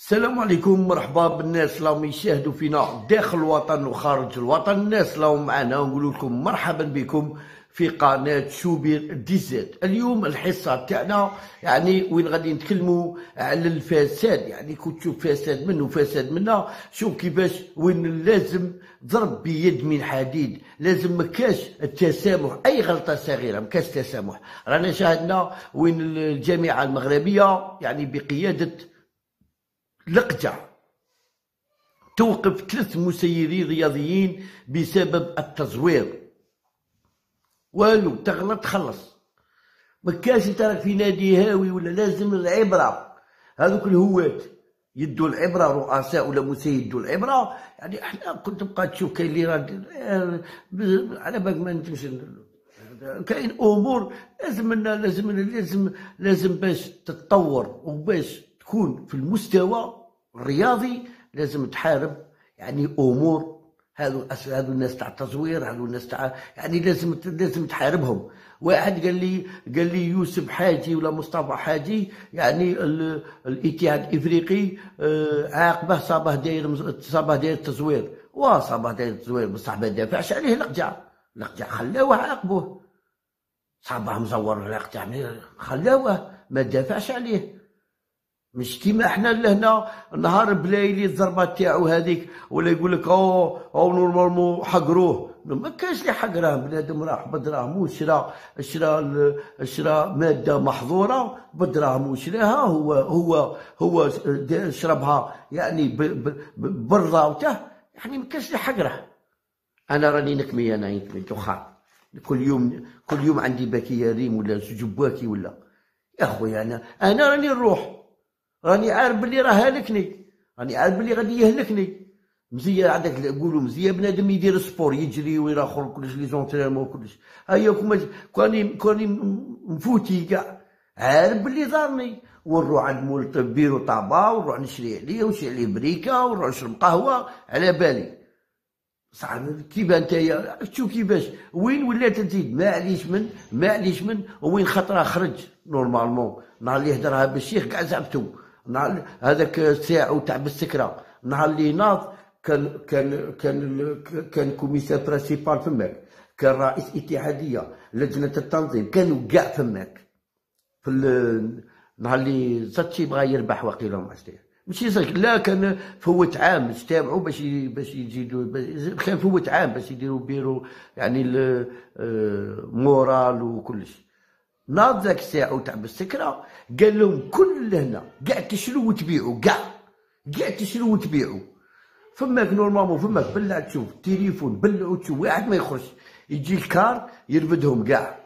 السلام عليكم، مرحبا بالناس اللي راهم يشاهدوا فينا داخل الوطن وخارج الوطن. الناس اللي راهم معنا ونقول لكم مرحبا بكم في قناه شوبير ديزات. اليوم الحصه تاعنا يعني وين غادي نتكلموا على الفساد، يعني كون تشوف فساد منه وفساد منا شوف كيفاش وين لازم ضرب بيد من حديد، لازم مكاش التسامح، اي غلطه صغيره مكاش تسامح. رانا شاهدنا وين الجامعه المغربيه يعني بقياده لقجة توقف 3 مسيرين رياضيين بسبب التزوير. والو تغلط خلص، مكاش تراك في نادي هاوي ولا، لازم العبرة. هذوك الهوات يدوا العبرة، رؤساء ولا مسير يدوا العبرة. يعني احنا كنت تبقى تشوف كاين اللي على بالك ما نتمشي، كاين امور لازم باش تتطور وباش تكون في المستوى الرياضي لازم تحارب يعني امور هذو الناس تاع التزوير، هذو الناس تاع يعني لازم تحاربهم. واحد قال لي يوسف حاجي ولا مصطفى حاجي يعني الاتحاد الافريقي عاقبه صابه داير تزوير، وصابه داير تزوير بصح ما دافعش عليه لقجع خلاوه عاقبوه، صابه مزور لقجع خلاوه ما دافعش عليه. مش كيما احنا لهنا نهار بلايلي الضربه تاعو هذيك، ولا يقول لك او نورمالمون حقروه. ما كانش اللي حقراه، بنادم راح بدراهم وشرا ماده محظوره بدراهم وشراها، هو شربها يعني برضاوته، يعني ما كانش اللي حقراه. انا راني نكمي، انا نكمي دخان كل يوم عندي باكيه ريم ولا زوج باكي ولا يا خويا. انا راني نروح، راني عارف بلي راه هالكني، راني عارف بلي غادي يهلكني. مزيان عندك نقولوا مزيان بنادم يدير سبور، يجري ويراخر كلش لي زونترينمون كلش. هيا كوني مفوتي كاع، عارف بلي ضارني، ونروح عند مول الطبيب وطابا ونروح نشري عليه ونشري عليه بريكه ونروح نشرب قهوه على بالي. بصح كيما نتايا تشوف كيفاش وين ولات تزيد. معليش من وين خطره خرج نورمالمون نهار اللي هدرها بالشيخ كاع زعبتو، نهار هذاك الساعو تاع بالسكره، نهار اللي ناض كان كوميسار برانسيبال فماك، كان رئيس اتحاديه لجنه التنظيم، كانوا كاع فماك. في نهار اللي زاتشي بغى يربح وقيله ما عرفتش، ماشي لا كان فوت عام اجتمعوا باش يزيدوا، كان فوت عام باش يديروا بيرو يعني المورال وكلش. ناض ذاك الساعه تاع بالسكره قال لهم كل هنا كاع تشرو وتبيعوا، كاع تشرو وتبيعوا. فماك نورمالمون فماك بلع تشوف التليفون، بلعوا تشوف واحد ما يخرجش، يجي الكار يرفدهم كاع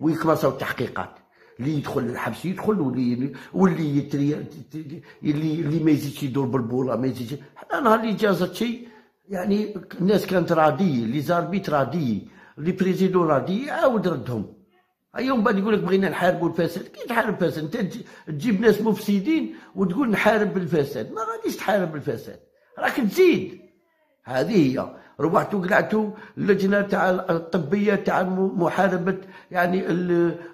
ويكمصوا التحقيقات. اللي يدخل للحبس يدخل، واللي ما يزيدش يدور بالبوله ما يزيدش. حنا نهار اللي جازت شي يعني الناس كانت راضيه، لي زاربيت راضيه، لي بريزيدون راضيه، عاود ردهم. أيوم من بعد يقول لك بغينا نحاربوا الفساد. كي تحارب الفساد انت تجيب ناس مفسدين وتقول نحارب الفساد؟ ما غاديش تحارب الفساد، راك تزيد. هذه هي ربحتو قلعتو اللجنه تاع الطبيه تاع محاربه يعني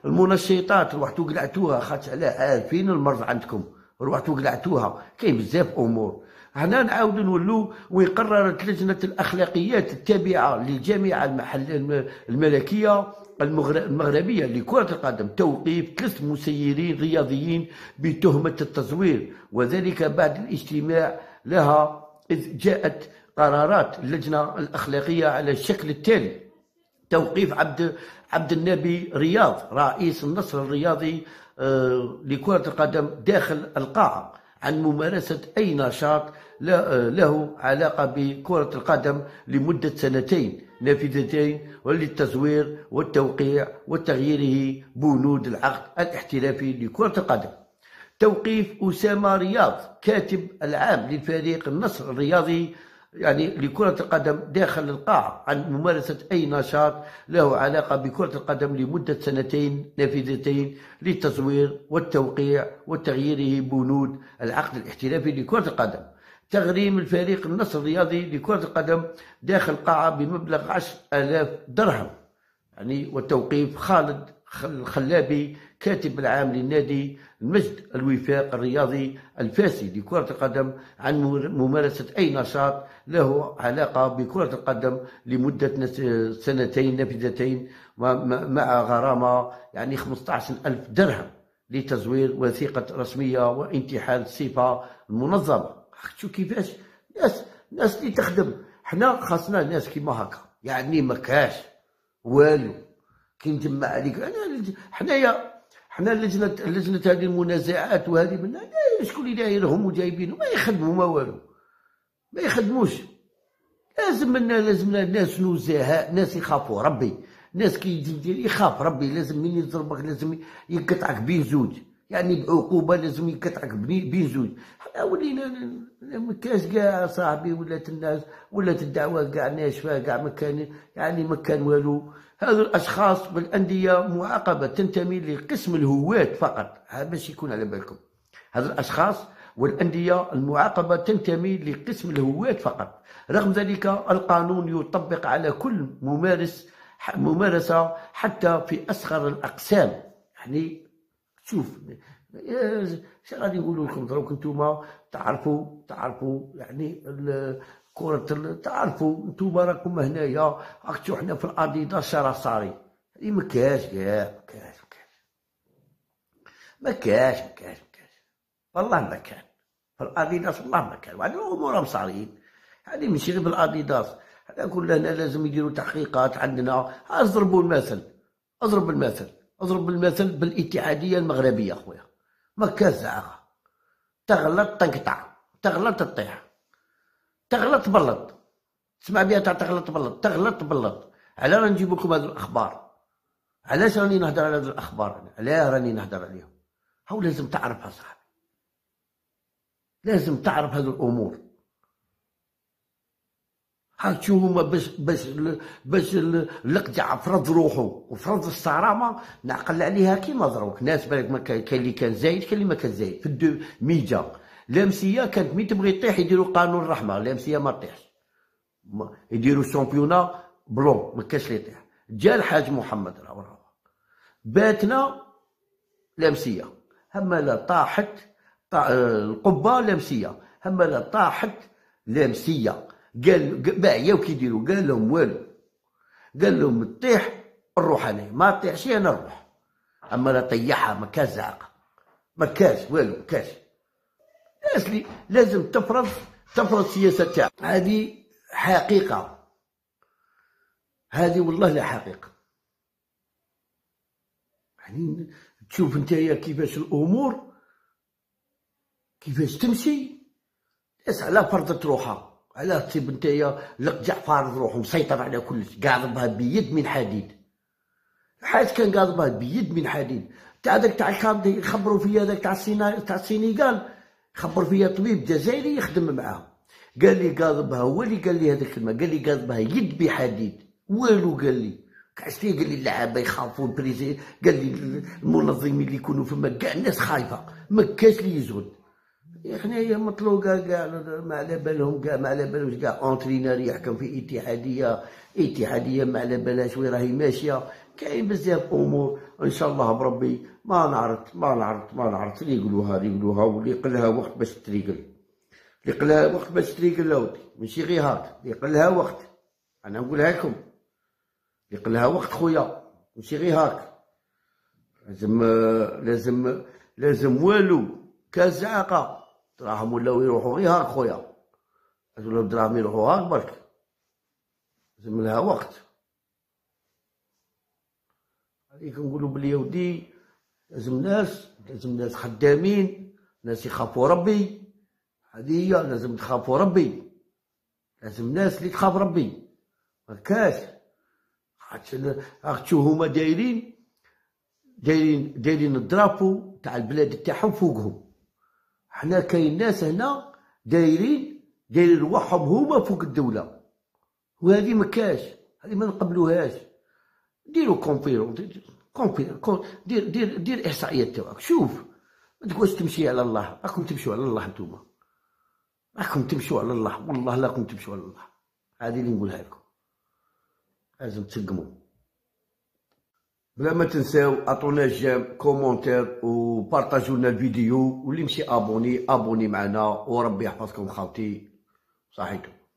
المنشطات، ربحتو قلعتوها خاطر على عارفين المرض عندكم، ربحتو قلعتوها. كاين بزاف امور هنا نعاودو نولو. وقررت لجنه الاخلاقيات التابعه للجامعه الملكيه المغربيه لكره القدم توقيف 3 مسيرين رياضيين بتهمه التزوير، وذلك بعد الاجتماع لها اذ جاءت قرارات اللجنه الاخلاقيه على الشكل التالي: توقيف عبد النبي رياض رئيس النصر الرياضي لكره القدم داخل القاعه عن ممارسه اي نشاط له علاقه بكره القدم لمده 2 سنتين نافذتين وللتزوير والتوقيع وتغييره بنود العقد الاحترافي لكرة القدم. توقيف أسامة رياض كاتب العام لفريق النصر الرياضي يعني لكرة القدم داخل القاعة عن ممارسة أي نشاط له علاقة بكرة القدم لمدة 2 سنتين نافذتين للتزوير والتوقيع وتغييره بنود العقد الاحترافي لكرة القدم. تغريم الفريق النصر الرياضي لكرة القدم داخل قاعة بمبلغ 10,000 درهم يعني. وتوقيف خالد الخلابي كاتب العام للنادي المجد الوفاق الرياضي الفاسي لكرة القدم عن ممارسة أي نشاط له علاقة بكرة القدم لمدة سنتين نافذتين مع غرامة يعني 15,000 درهم لتزوير وثيقة رسمية وانتحال الصفة المنظمة. شو كيفاش ناس اللي تخدم، حنا خاصنا ناس كيما هكا، يعني ما كاش والو كي نجمع عليك. حنايا لجنة هذه المنازعات وهذه من شكون اللي دايرهم وجايبينهم ما يخدموا ما والو، ما يخدموش. لازمنا ناس نزهاء، ناس يخافوا ربي، ناس كي يخاف ربي. لازم من يضربك لازم يقطعك بين زوج، يعني بعقوبه لازم يقطعك بين زوج. حنا ولينا ما كاش كاع صاحبي، ولات الناس ولات الدعوه كاع ناشفه كاع مكان، يعني ما كان والو. هذو الاشخاص بالانديه معاقبه تنتمي لقسم الهواة فقط، باش يكون على بالكم. هذو الاشخاص والانديه المعاقبه تنتمي لقسم الهواة فقط. رغم ذلك القانون يطبق على كل ممارسه حتى في اصغر الاقسام. يعني شوف اش غادي نقولوا لكم دروك، نتوما تعرفوا يعني الكره، تعرفوا نتوما راكم هنايا اكتو حنا في الاديدا الشراصاري اللي ما كاش كاع، ما كاش والله ما كان في الاديداس، والله ما كان. وهاد الامور مصاريين يعني ماشي غير بالاديداس، حنا كلنا لازم يديروا تحقيقات عندنا. اضرب المثل بالاتحاديه المغربيه خويا، ما كاش زعاقه. تغلط تنقطع، تغلط تطيح، تغلط بلط، تسمع بها تاع تغلط بلط، تغلط بلط. على راه نجيب لكم هذه الاخبار، علاش راني نهضر على هذه الاخبار، علاه راني نهضر عليهم. هاو لازم تعرفها صاحبي، لازم تعرف هذه الامور. هاك شو هما باش اللقجع فرض روحو وفرض الصرامه نعقل عليها كيما ضروك. ناس بالك ما كاين اللي كان زايد، كاين اللي ما كان زايد. في الدو ميجا لامسيه كانت مي تبغي تطيح يديروا قانون الرحمه، لامسيه ما تطيحش، يديروا شامبيونا بلون ما كاش اللي يطيح. جا الحاج محمد راه باتنا لامسيه، هما لا طاحت القبه لامسيه، هما لا طاحت لامسيه. قال باعيه وكيديروا، قال لهم والو، قال لهم طيح نروح انا، ما طيحش انا نروح. اما لا طيحها ما كاش زعقه، ما كاش والو، ما كاش. الناس لي لازم تفرض السياسه تاعها. هذه حقيقه، هذه والله لا حقيقه. يعني تشوف نتايا كيفاش الامور كيفاش تمشي. الناس على فرضت روحها، علاه تصيب نتايا لقجع فارض روحو مسيطر على كلش، قاضبها بيد من حديد. الحاج كان قاضبها بيد من حديد. تاع هذاك تاع الكاندي خبروا فيا، هذاك تاع السينيغال خبر فيا طبيب جزائري يخدم معاهم، قال لي قاضبها، هو اللي قال لي هذيك الكلمه، قال لي قاضبها يد بحديد والو. قال لي كعشتي، قال لي اللعابه يخافوا البريزي، قال لي المنظمين اللي يكونوا فما كاع الناس خايفه، ما كاش اللي يزغد. حنايا مطلوقه كاع، ما على بالهم كاع، ما على بالهمش كاع. اونترينار يحكم في اتحاديه ما على بالهاش وين راهي ماشيه. كاين بزاف امور ان شاء الله بربي ما نعرف اللي يقولوها واللي يقلها وقت باش تريقل، اللي قلها وقت باش تريقل اودي، ماشي غير هاك اللي قلها وقت. انا نقولها لكم اللي قلها وقت خويا، ماشي غير هاك. لازم والو كاش زعاقه. دراهم ولاو يروحوا غير هاك خويا، ولاو دراهم يروحوا هاك برك، لازم لها وقت. عليكم نقولوا بلي ودي لازم ناس خدامين، ناس يخافوا ربي. هذه هي، لازم تخافوا ربي، لازم ناس اللي تخاف ربي. ما كاش شو هما دايرين الدرابو تاع البلاد تاعهم فوقهم. حنا كاين ناس هنا دايرين روحهم هما فوق الدولة، وهذه مكاش، هذه ما نقبلوهاش. ديروا دير احصائيات تاعك، شوف. ما تقولش تمشي على الله، راكم تمشوا على الله نتوما، راكم تمشوا على الله، والله راكم تمشوا على الله. هذه اللي نقولها لكم، لازم تسقموا. بلا ما تنساو عطونا جيم كومونتير وبارطاجيو لنا الفيديو، واللي ماشي ابوني معنا، وربي يحفظكم خاوتي صحيتو.